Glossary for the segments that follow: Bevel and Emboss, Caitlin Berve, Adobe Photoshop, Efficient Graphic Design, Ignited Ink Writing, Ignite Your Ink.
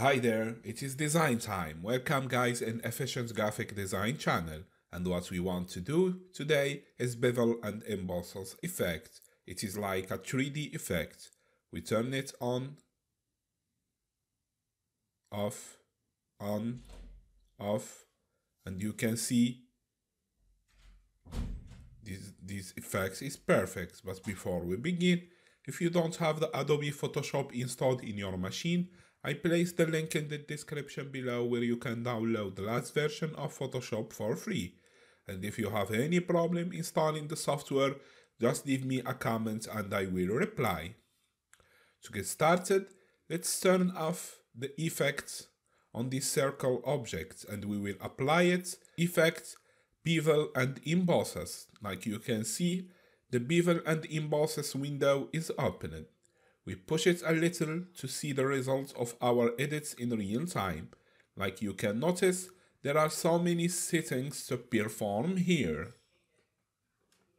Hi there, it is design time. Welcome guys in Efficient Graphic Design channel, and what we want to do today is bevel and emboss effect. It is like a 3D effect. We turn it on, off, on, off, and you can see these effects is perfect. But before we begin, if you don't have the Adobe Photoshop installed in your machine, I placed the link in the description below where you can download the last version of Photoshop for free. And if you have any problem installing the software, just leave me a comment and I will reply. To get started, let's turn off the effect on this circle object and we will apply it. Effect, bevel and embosses. Like you can see, the bevel and embosses window is opened. We push it a little to see the results of our edits in real time. Like you can notice, there are so many settings to perform here.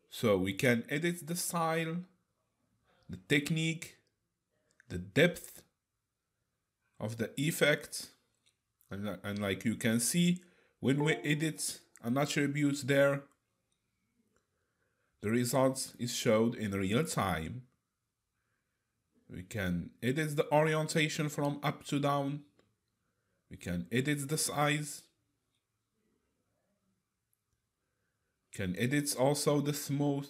So we can edit the style, the technique, the depth of the effect. And like you can see, when we edit an attribute there, the result is showed in real time. We can edit the orientation from up to down. We can edit the size. We can edit also the smooth.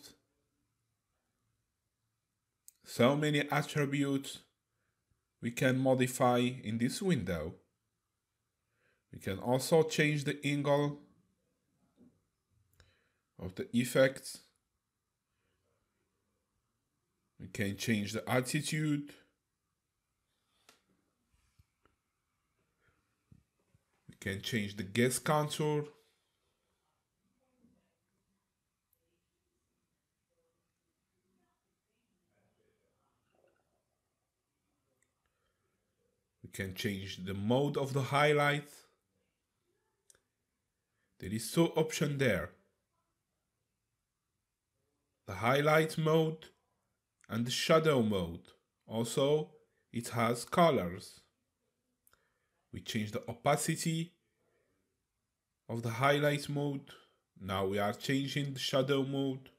So many attributes we can modify in this window. We can also change the angle of the effect. We can change the altitude. We can change the gas contour. We can change the mode of the highlight. There is two options there. The highlight mode and the shadow mode. Also, it has colors. We change the opacity of the highlight mode. Now we are changing the shadow mode.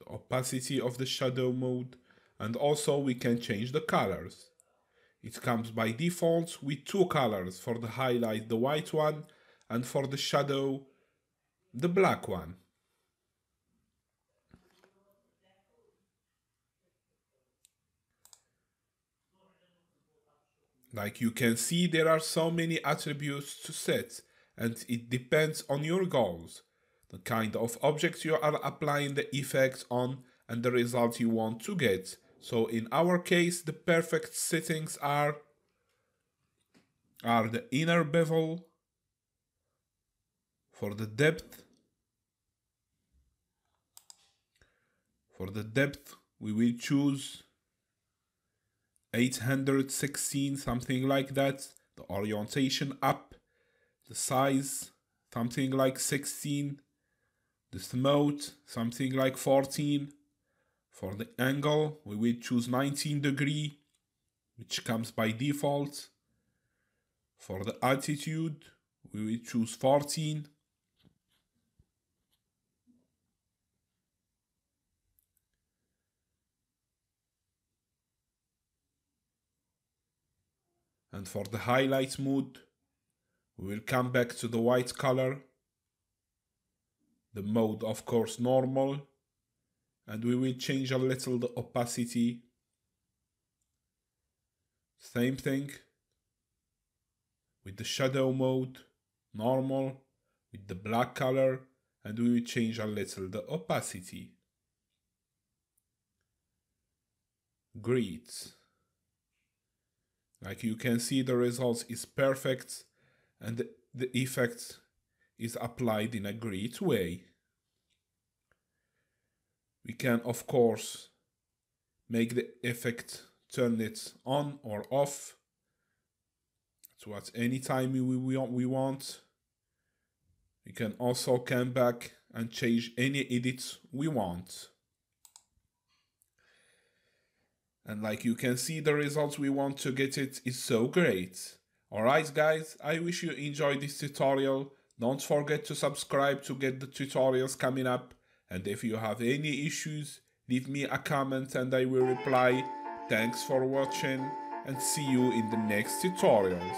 The opacity of the shadow mode. And also we can change the colors. It comes by default with two colors. For the highlight, the white one, and for the shadow, the black one. Like you can see, there are so many attributes to set, and it depends on your goals, the kind of object you are applying the effect on, and the result you want to get. So in our case, the perfect settings are the inner bevel for the depth. For the depth, we will choose 816, something like that. The orientation up, the size something like 16, the smooth something like 14. For the angle we will choose 19 degrees, which comes by default. For the altitude we will choose 14. And for the highlight mode, we will come back to the white color, the mode of course normal, and we will change a little the opacity. Same thing with the shadow mode, normal, with the black color, and we will change a little the opacity. Great. Like you can see, the result is perfect and the effect is applied in a great way. We can of course make the effect, turn it on or off so at any time we want. We can also come back and change any edits we want. And like you can see, the results we want to get it is so great. Alright guys, I wish you enjoyed this tutorial. Don't forget to subscribe to get the tutorials coming up. And if you have any issues, leave me a comment and I will reply. Thanks for watching and see you in the next tutorials.